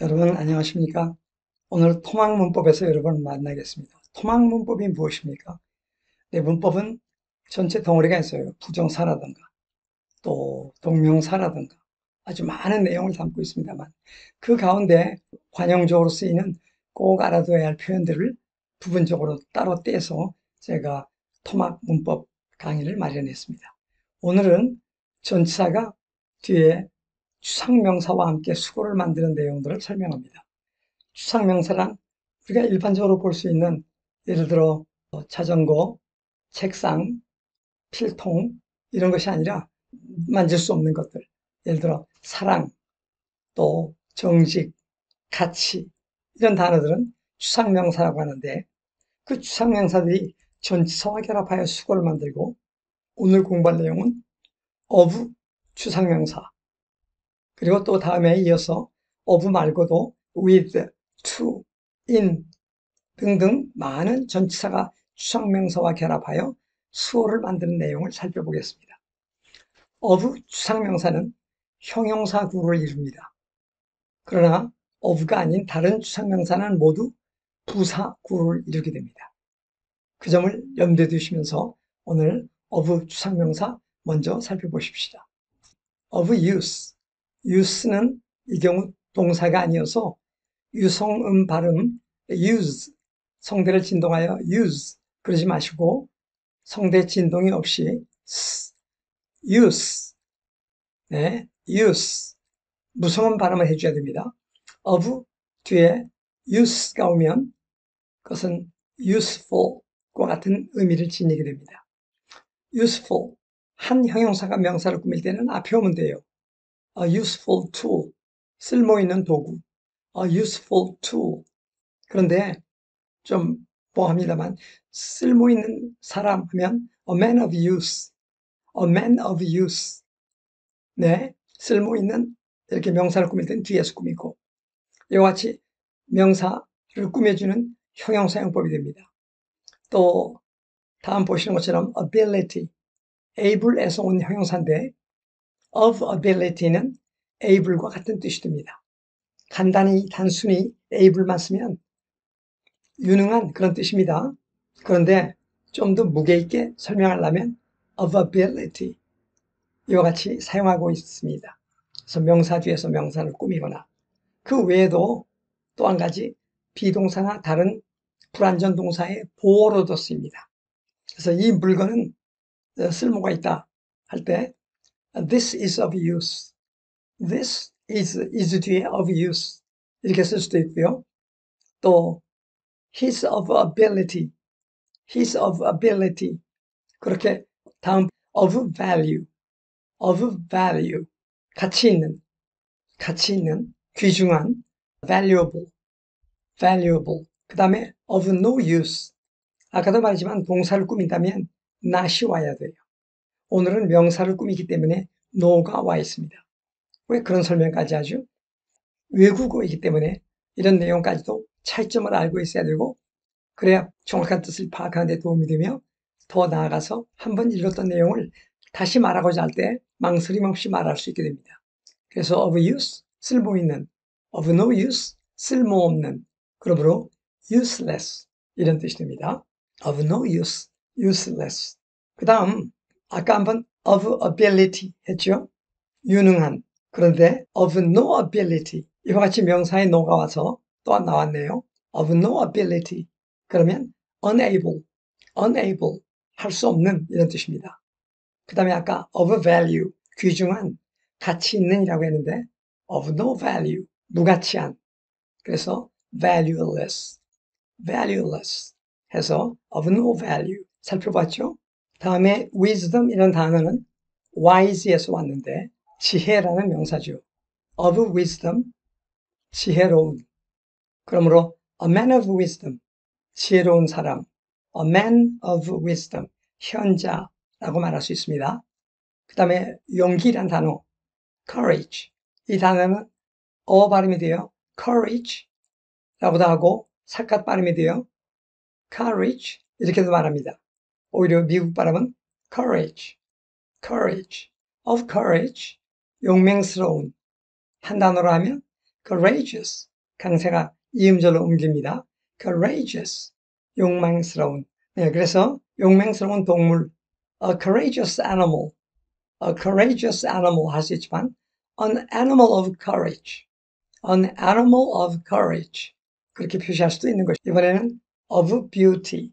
여러분 안녕하십니까? 오늘 토막문법에서 여러분 만나겠습니다. 토막문법이 무엇입니까? 네, 문법은 전체 덩어리가 있어요. 부정사라든가 또 동명사라든가 아주 많은 내용을 담고 있습니다만 그 가운데 관용적으로 쓰이는 꼭 알아둬야 할 표현들을 부분적으로 따로 떼서 제가 토막문법 강의를 마련했습니다. 오늘은 전치사가 뒤에 추상명사와 함께 수고를 만드는 내용들을 설명합니다. 추상명사란 우리가 일반적으로 볼 수 있는 예를 들어 자전거, 책상, 필통 이런 것이 아니라 만질 수 없는 것들, 예를 들어 사랑, 또 정직, 가치 이런 단어들은 추상명사라고 하는데 그 추상명사들이 전치사와 결합하여 수고를 만들고 오늘 공부할 내용은 어부 추상명사 그리고 또 다음에 이어서 of 말고도 with, to, in 등등 많은 전치사가 추상명사와 결합하여 수어를 만드는 내용을 살펴보겠습니다. of 추상명사는 형용사 구를 이룹니다. 그러나 of가 아닌 다른 추상명사는 모두 부사 구를 이루게 됩니다. 그 점을 염두에 두시면서 오늘 of 추상명사 먼저 살펴보십시다. of use use는 이 경우 동사가 아니어서 유성음 발음 use 성대를 진동하여 use 그러지 마시고 성대 진동이 없이 use use 무성음 발음을 해줘야 됩니다. of 뒤에 use가 오면 그것은 useful과 같은 의미를 지니게 됩니다. useful 한 형용사가 명사를 꾸밀 때는 앞에 오면 돼요. A useful tool, 쓸모있는 도구. A useful tool. 그런데 좀 뭐합니다만 쓸모있는 사람 하면 a man of use, a man of use. 네, 쓸모있는 이렇게 명사를 꾸밀 때는 뒤에서 꾸미고 이와 같이 명사를 꾸며주는 형용사형법이 됩니다. 또 다음 보시는 것처럼 ability, able에서 온 형용사인데 of ability는 able과 같은 뜻이 됩니다. 간단히 단순히 able만 쓰면 유능한 그런 뜻입니다. 그런데 좀 더 무게 있게 설명하려면 of ability 이와 같이 사용하고 있습니다. 그래서 명사 뒤에서 명사를 꾸미거나 그 외에도 또 한 가지 비동사나 다른 불완전 동사의 보어로도 쓰입니다. 그래서 이 물건은 쓸모가 있다 할 때 This is of use. This is 뒤에 of use. 이렇게 쓸 수도 있고요. 또 He's of ability. He's of ability. 그렇게 다음 of value. Of value. 가치 있는, 귀중한, valuable. Valuable. 그 다음에 of no use. 아까도 말했지만 동사를 꾸민다면 not이 와야 돼요. 오늘은 명사를 꾸미기 때문에 no가 와 있습니다. 왜 그런 설명까지 하죠? 외국어이기 때문에 이런 내용까지도 차이점을 알고 있어야 되고 그래야 정확한 뜻을 파악하는 데 도움이 되며 더 나아가서 한번 읽었던 내용을 다시 말하고자 할 때 망설임 없이 말할 수 있게 됩니다. 그래서 of use, 쓸모있는, of no use, 쓸모없는, 그러므로 useless 이런 뜻이 됩니다. of no use, useless. 그 다음 아까 한번 of ability 했죠? 유능한. 그런데 of no ability. 이와 같이 명사에 no가 와서 또한 나왔네요. of no ability. 그러면 unable. unable. 할 수 없는 이런 뜻입니다. 그 다음에 아까 of value. 귀중한, 가치 있는 이라고 했는데 of no value. 무가치한. 그래서 valueless. valueless 해서 of no value. 살펴봤죠? 다음에 wisdom 이런 단어는 wise에서 왔는데 지혜라는 명사죠. of wisdom, 지혜로운. 그러므로 a man of wisdom, 지혜로운 사람. a man of wisdom, 현자라고 말할 수 있습니다. 그 다음에 용기란 단어, courage. 이 단어는 어 발음이 돼요. courage라고도 하고 삿갓 발음이 돼요. courage 이렇게도 말합니다. 오히려 미국 발음은 courage, of courage, 용맹스러운. 한 단어로 하면 courageous, 강세가 이음절로 옮깁니다. courageous, 용맹스러운. 네, 그래서 용맹스러운 동물, a courageous animal 할 수 있지만 an animal of courage, an animal of courage 그렇게 표시할 수도 있는 것이죠. 이번에는 of beauty,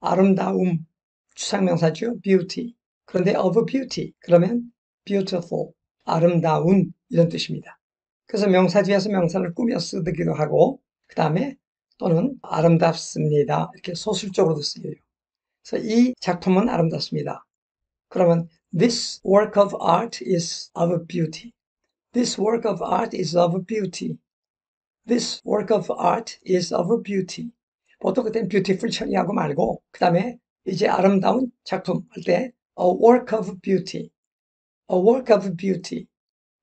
아름다움, 추상명사죠. beauty. 그런데 of beauty, 그러면 beautiful, 아름다운 이런 뜻입니다. 그래서 명사 뒤에서 명사를 꾸며 쓰기도 하고 그 다음에 또는 아름답습니다. 이렇게 소술적으로도 쓰여요. 그래서 이 작품은 아름답습니다. 그러면 This work of art is of beauty. This work of art is of beauty. This work of art is of beauty. 보통 그때는 beautiful 처리하고 말고 그 다음에 이제 아름다운 작품 할 때 a work of beauty. a work of beauty.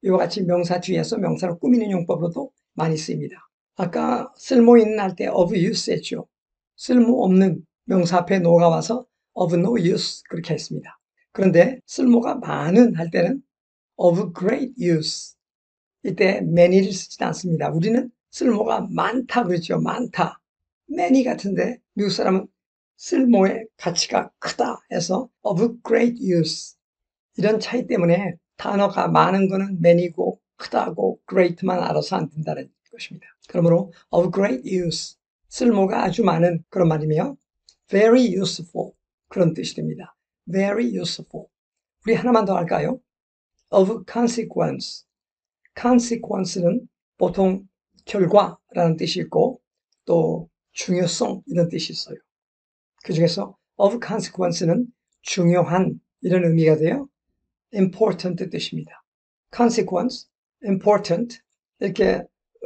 이와 같이 명사 뒤에서 명사를 꾸미는 용법으로도 많이 쓰입니다. 아까 쓸모있는 할 때 of use 했죠. 쓸모없는 명사 앞에 no가 와서 of no use 그렇게 했습니다. 그런데 쓸모가 많은 할 때는 of great use. 이때 many를 쓰지 않습니다. 우리는 쓸모가 많다 그러죠. 많다. many 같은데 미국 사람은 쓸모의 가치가 크다 해서 of great use. 이런 차이 때문에 단어가 많은 거는 many고 크다고 great만 알아서 안 된다는 것입니다. 그러므로 of great use. 쓸모가 아주 많은 그런 말이며 very useful 그런 뜻이 됩니다. very useful. 우리 하나만 더 할까요? of consequence. consequence는 보통 결과라는 뜻이 있고 또 중요성 이런 뜻이 있어요. 그 중에서 of consequence는 중요한 이런 의미가 돼요. important 뜻입니다. consequence, important 이렇게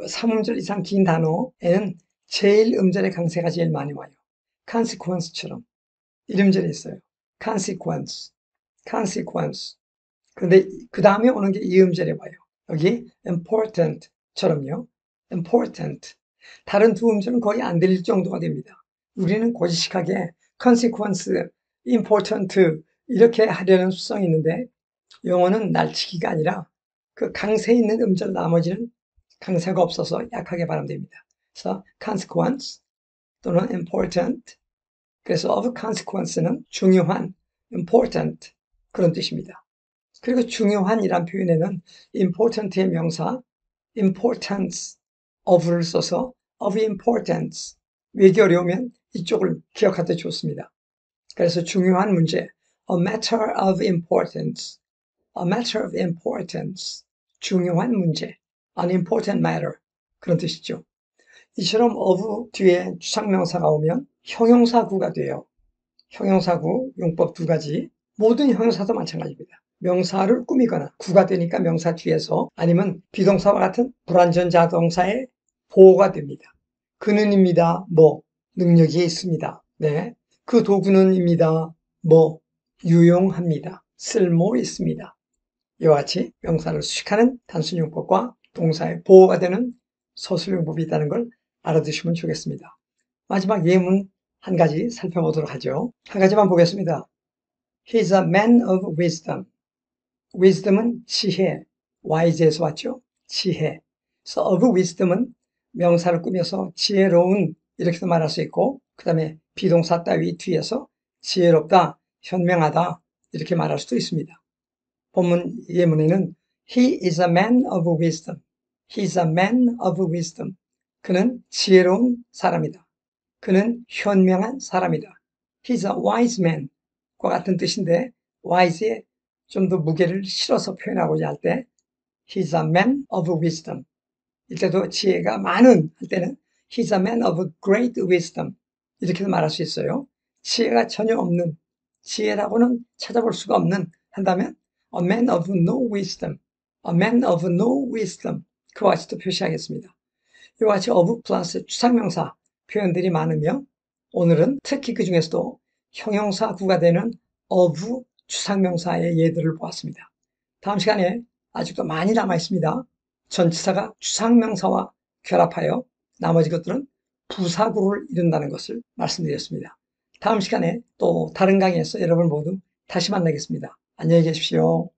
3음절 이상 긴 단어에는 제일 음절의 강세가 제일 많이 와요. consequence처럼 1음절이 있어요. consequence, consequence. 그런데 그 다음에 오는 게 이 음절에 와요. 여기 important처럼요. important. 다른 두 음절은 거의 안 들릴 정도가 됩니다. 우리는 고지식하게 consequence, important 이렇게 하려는 수성이 있는데 영어는 날치기가 아니라 그 강세 있는 음절 나머지는 강세가 없어서 약하게 발음됩니다. 그래서 consequence 또는 important. 그래서 of consequence는 중요한, important 그런 뜻입니다. 그리고 중요한이란 표현에는 important의 명사 importance of를 써서 of importance 외기 어려우면 이쪽을 기억하되 좋습니다. 그래서 중요한 문제 a matter of importance a matter of importance 중요한 문제 an important matter 그런 뜻이죠. 이처럼 of 뒤에 추상명사가 오면 형용사구가 돼요. 형용사구, 용법 두 가지. 모든 형용사도 마찬가지입니다. 명사를 꾸미거나 구가 되니까 명사 뒤에서 아니면 비동사와 같은 불완전자 동사의 보호가 됩니다. 그는입니다. 뭐 능력이 있습니다. 네, 그 도구는입니다. 뭐 유용합니다. 쓸모 있습니다. 이와 같이 명사를 수식하는 단순 용법과 동사의 보호가 되는 서술 용법이 있다는 걸 알아두시면 좋겠습니다. 마지막 예문 한 가지 살펴보도록 하죠. 한 가지만 보겠습니다. He's a man of wisdom. wisdom은 지혜, wise에서 왔죠. 지혜. So of wisdom은 명사를 꾸며서 지혜로운 이렇게도 말할 수 있고 그 다음에 비동사 따위 뒤에서 지혜롭다, 현명하다 이렇게 말할 수도 있습니다. 본문 예문에는 He is a man of wisdom. He's a man of wisdom. 그는 지혜로운 사람이다. 그는 현명한 사람이다. He's a wise man. 과 같은 뜻인데 wise에 좀 더 무게를 실어서 표현하고자 할 때 He's a man of wisdom. 이때도 지혜가 많은 할 때는 He's a man of great wisdom. 이렇게도 말할 수 있어요. 지혜가 전혀 없는, 지혜라고는 찾아볼 수가 없는 한다면 A man of no wisdom. A man of no wisdom. 그와 같이 또 표시하겠습니다. 이와 같이 of 플러스 추상명사 표현들이 많으며 오늘은 특히 그 중에서도 형용사구가 되는 of 추상명사의 예들을 보았습니다. 다음 시간에 아직도 많이 남아있습니다. 전치사가 추상명사와 결합하여 나머지 것들은 부사구를 이룬다는 것을 말씀드렸습니다. 다음 시간에 또 다른 강의에서 여러분 모두 다시 만나겠습니다. 안녕히 계십시오.